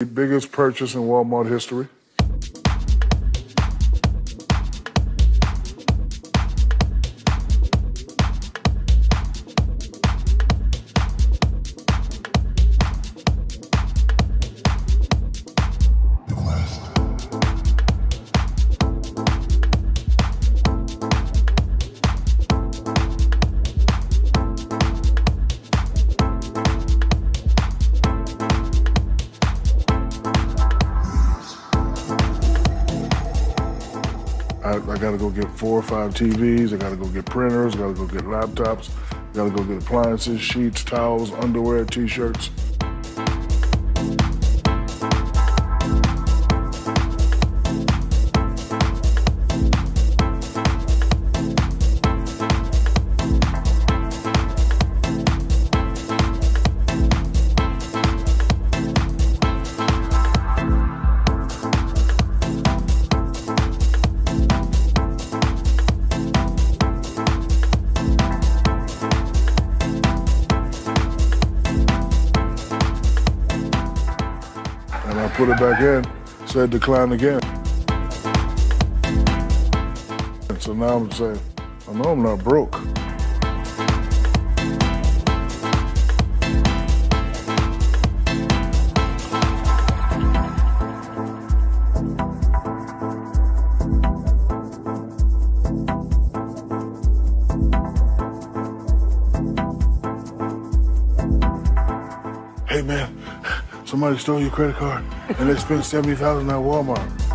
The biggest purchase in Walmart history. I gotta go get 4 or 5 TVs, I gotta go get printers, I gotta go get laptops, I gotta go get appliances, sheets, towels, underwear, t-shirts. And I put it back in, so it declined again. And so now I'm saying, I know I'm not broke. Hey man, somebody stole your credit card and they spent $70,000 at Walmart.